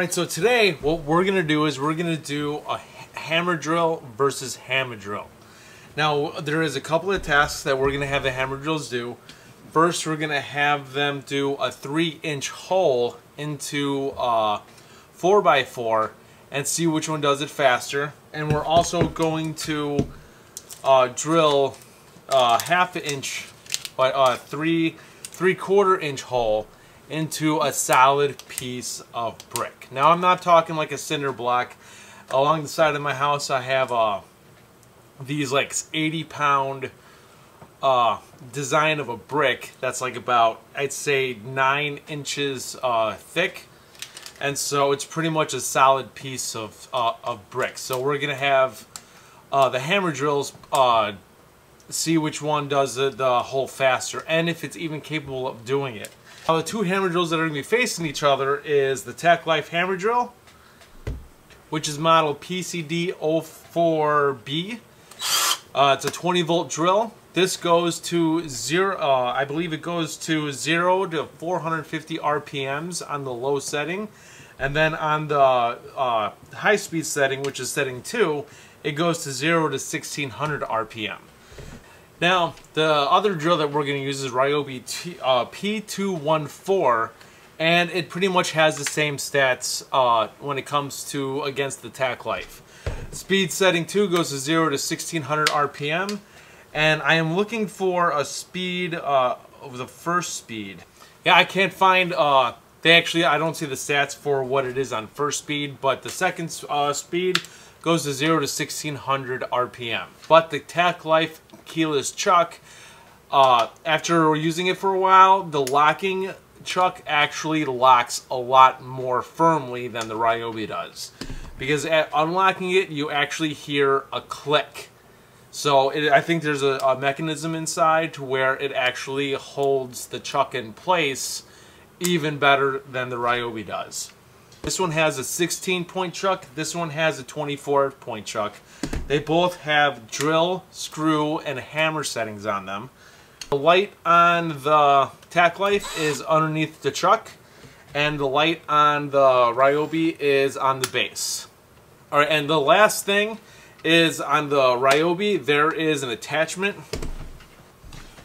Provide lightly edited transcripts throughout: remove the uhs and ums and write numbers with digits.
Alright, so today what we're going to do is we're going to do a hammer drill versus hammer drill. Now there is a couple of tasks that we're going to have the hammer drills do. First, we're going to have them do a 3-inch hole into 4x4 and see which one does it faster. And we're also going to drill a 1/2 inch by 3/4 inch hole into a solid piece of brick. Now I'm not talking like a cinder block. Along the side of my house I have these like 80-pound design of a brick that's like about, I'd say, 9 inches thick, and so it's pretty much a solid piece of brick. So we're gonna have the hammer drills see which one does the hole faster and if it's even capable of doing it. Now the two hammer drills that are going to be facing each other is the TackLife hammer drill, which is model PCD04B. It's a 20-volt drill. This goes to zero. I believe it goes to 0 to 450 RPMs on the low setting, and then on the high-speed setting, which is setting 2, it goes to 0 to 1600 RPM. Now, the other drill that we're going to use is Ryobi P214, and it pretty much has the same stats when it comes to against the TackLife. Speed setting 2 goes to 0 to 1600 RPM, and I am looking for a speed of the first speed. Yeah, I can't find, I don't see the stats for what it is on first speed, but the second speed goes to 0 to 1600 RPM. But the TackLife keyless chuck, after using it for a while, the locking chuck actually locks a lot more firmly than the Ryobi does. Because at unlocking it, you actually hear a click. So I think there's a mechanism inside to where it actually holds the chuck in place even better than the Ryobi does. This one has a 16-point chuck. This one has a 24-point chuck. They both have drill, screw, and hammer settings on them. The light on the TackLife is underneath the chuck, and the light on the Ryobi is on the base. All right, and the last thing is on the Ryobi, there is an attachment,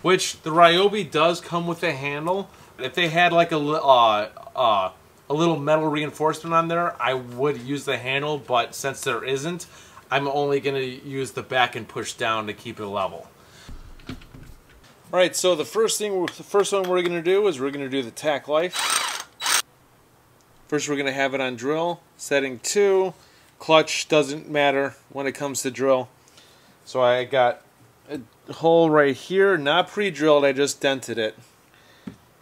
which the Ryobi does come with a handle. If they had like a little metal reinforcement on there, I would use the handle, but since there isn't, I'm only going to use the back and push down to keep it level. Alright, so the first one we're going to do is we're going to do the TackLife. First we're going to have it on drill, setting 2, clutch doesn't matter when it comes to drill. So I got a hole right here, not pre-drilled, I just dented it.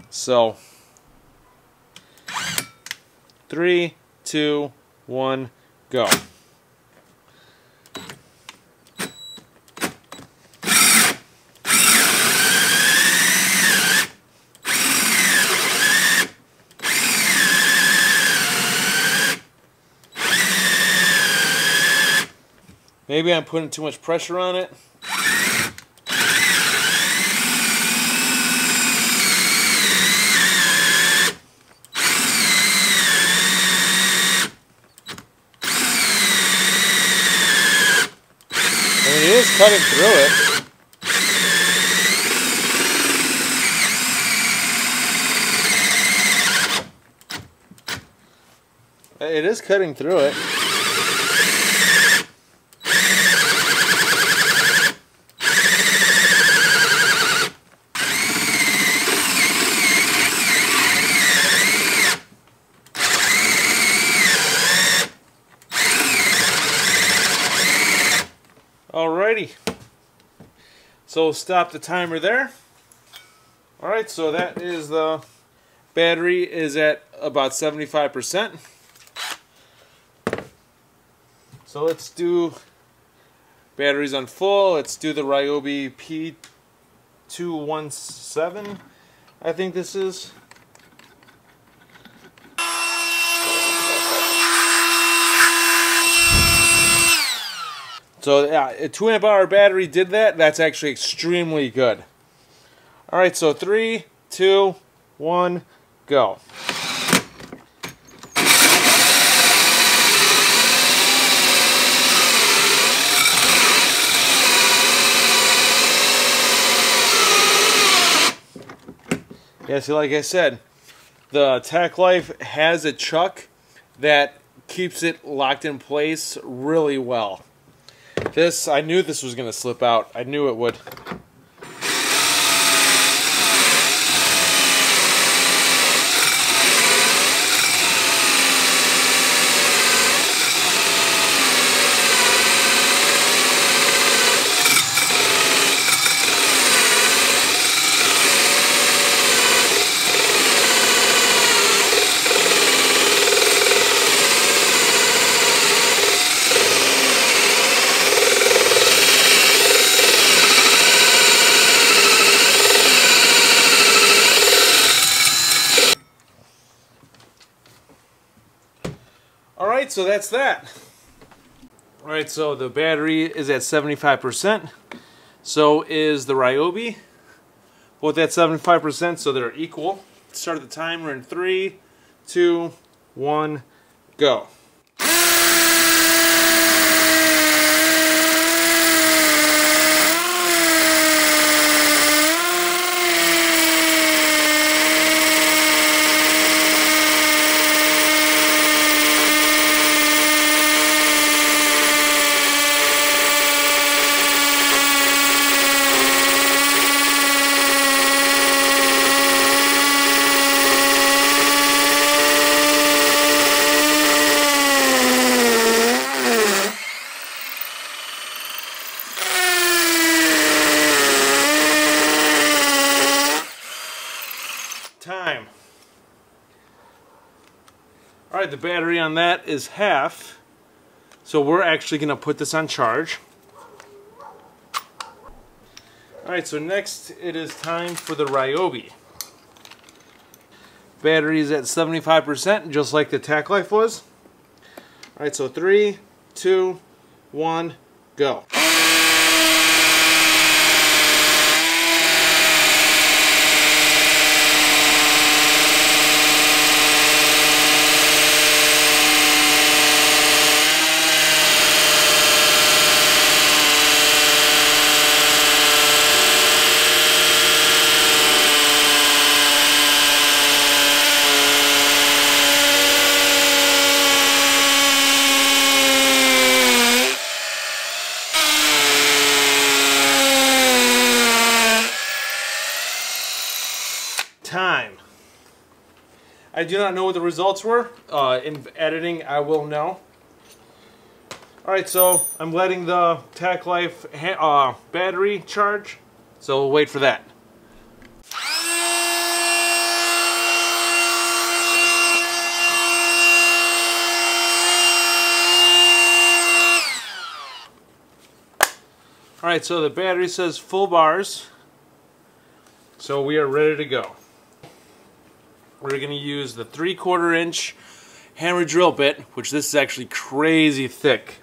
So 3, 2, 1, go. Maybe I'm putting too much pressure on it. It is cutting through it. It is cutting through it. Alrighty, so stop the timer there. Alright, so that is the battery is at about 75%. So let's do batteries on full. Let's do the Ryobi P217, I think this is. So a 2-amp-hour battery did that. That's actually extremely good. All right, so 3, 2, 1, go. Yeah, see, like I said, the TackLife has a chuck that keeps it locked in place really well. This, I knew this was going to slip out. I knew it would. Alright, so that's that. Alright, so the battery is at 75%. So is the Ryobi. Both at 75%, so they're equal. Start the timer in 3, 2, 1, go. Time. Alright, the battery on that is half, so we're actually going to put this on charge. Alright, so next it is time for the Ryobi. Battery is at 75%, just like the TackLife was. Alright, so 3, 2, 1, go. Time. I do not know what the results were. In editing, I will know. Alright, so I'm letting the TackLife battery charge, so we'll wait for that. Alright, so the battery says full bars, so we are ready to go. We're going to use the 3/4 inch hammer drill bit, which this is actually crazy thick.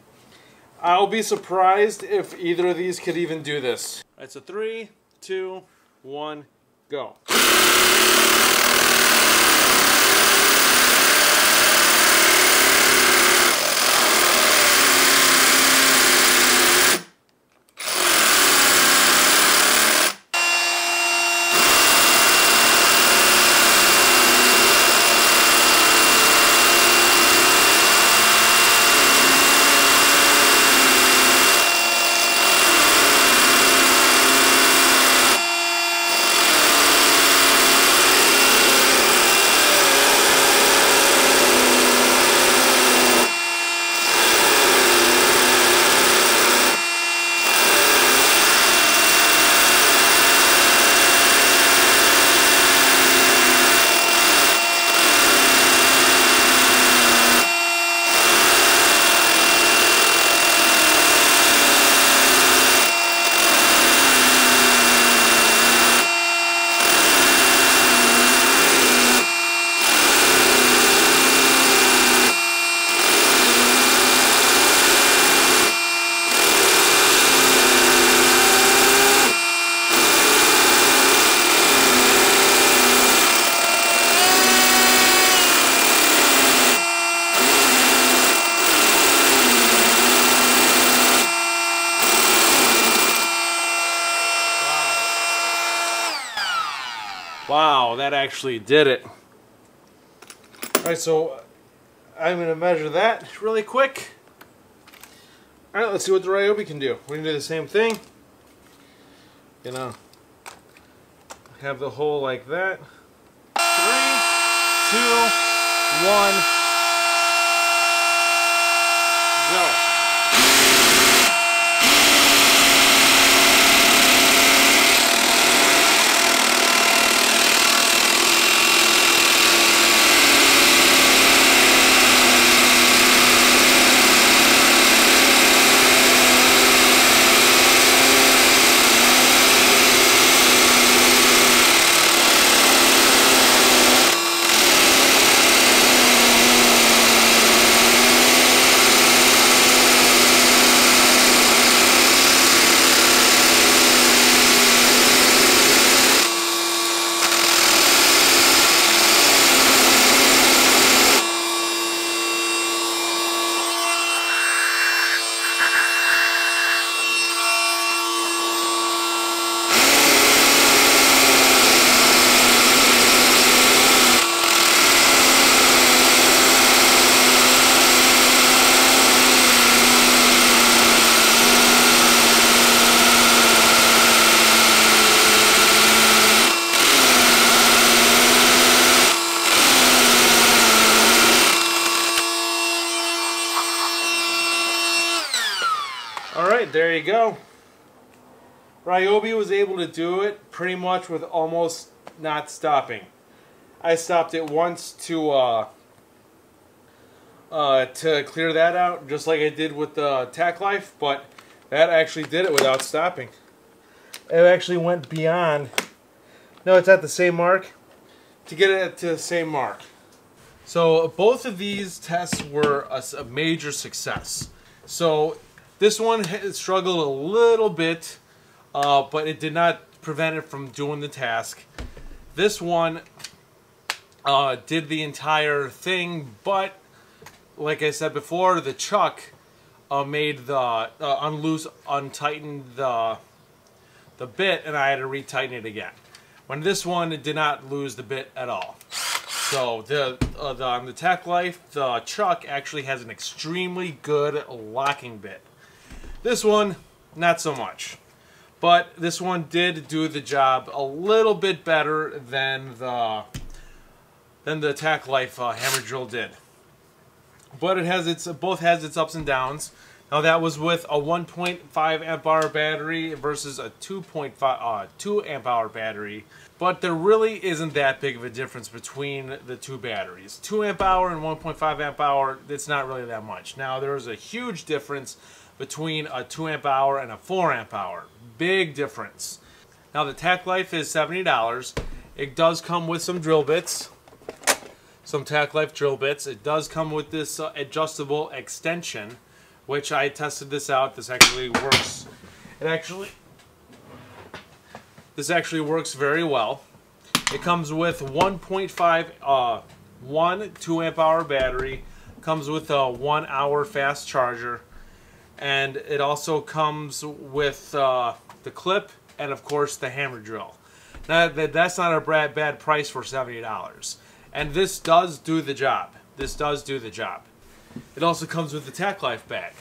I'll be surprised if either of these could even do this. Alright, so 3, 2, 1, go. Wow, that actually did it. All right, so I'm going to measure that really quick. All right, let's see what the Ryobi can do. We're going to do the same thing. You know, have the hole like that. 3, 2, 1. Go. Alright, there you go. Ryobi was able to do it pretty much with almost not stopping. I stopped it once to clear that out, just like I did with the TackLife, but that actually did it without stopping. It actually went beyond. No, it's at the same mark. To get it to the same mark. So both of these tests were a major success. So this one struggled a little bit, but it did not prevent it from doing the task. This one did the entire thing, but like I said before, the chuck made the untightened the bit, and I had to retighten it again. When this one, it did not lose the bit at all. So on the TackLife, the chuck actually has an extremely good locking bit. This one, not so much. But this one did do the job a little bit better than the TackLife hammer drill did. But it has both has its ups and downs. Now that was with a 1.5 amp hour battery versus a 2 amp hour battery. But there really isn't that big of a difference between the two batteries. 2 amp hour and 1.5 amp hour, it's not really that much. Now there is a huge difference between a 2 amp hour and a 4 amp hour. Big difference. Now the TackLife is $70. It does come with some drill bits, some TackLife drill bits. It does come with this adjustable extension, which I tested this out. This actually works. This actually works very well. It comes with 1 2 amp hour battery. Comes with a 1 hour fast charger. And it also comes with the clip and, of course, the hammer drill. Now, that's not a bad price for $70. And this does do the job. This does do the job. It also comes with the TackLife bag.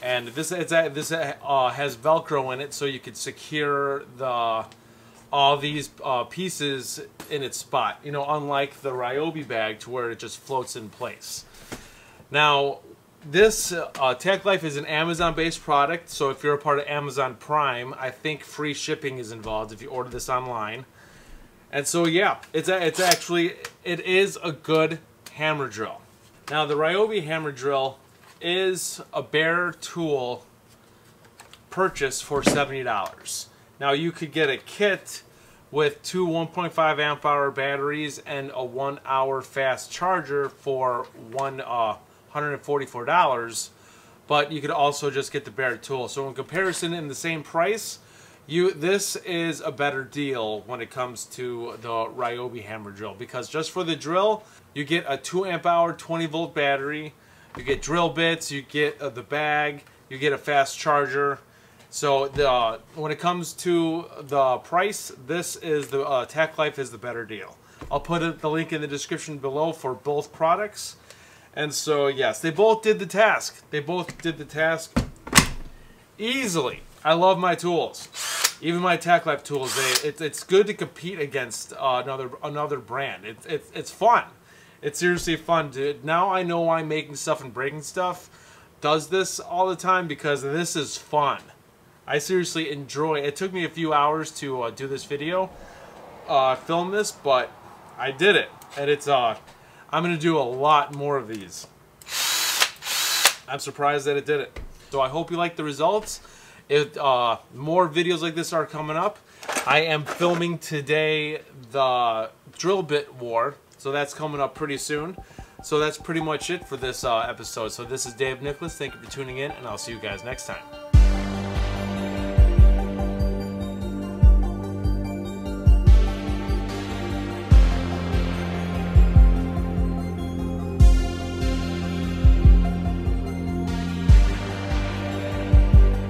And this has Velcro in it, so you can secure all these pieces in its spot. You know, unlike the Ryobi bag, to where it just floats in place. Now, this TackLife is an Amazon-based product, so if you're a part of Amazon Prime, I think free shipping is involved if you order this online. And so, yeah, it is a good hammer drill. Now, the Ryobi hammer drill is a bare tool purchase for $70. Now, you could get a kit with two 1.5 amp hour batteries and a 1 hour fast charger for $144, but you could also just get the bare tool. So in comparison, in the same price, this is a better deal when it comes to the Ryobi hammer drill, because just for the drill, you get a 2 amp hour 20 volt battery, you get drill bits, you get the bag, you get a fast charger, So when it comes to the price, this is the TackLife is the better deal. I'll put the link in the description below for both products. And so yes, they both did the task. They both did the task easily. I love my tools. Even my TackLife tools, it's good to compete against another brand. It's fun. It's seriously fun, dude. Now I know why making stuff and breaking stuff does this all the time, because this is fun. I seriously enjoy it. It took me a few hours to do this video, film this, but I did it, and it's I'm gonna do a lot more of these. I'm surprised that it did it. So I hope you like the results. More videos like this are coming up. I am filming today the drill bit war, so that's coming up pretty soon. So that's pretty much it for this episode. So this is Dave Nicklas. Thank you for tuning in, and I'll see you guys next time.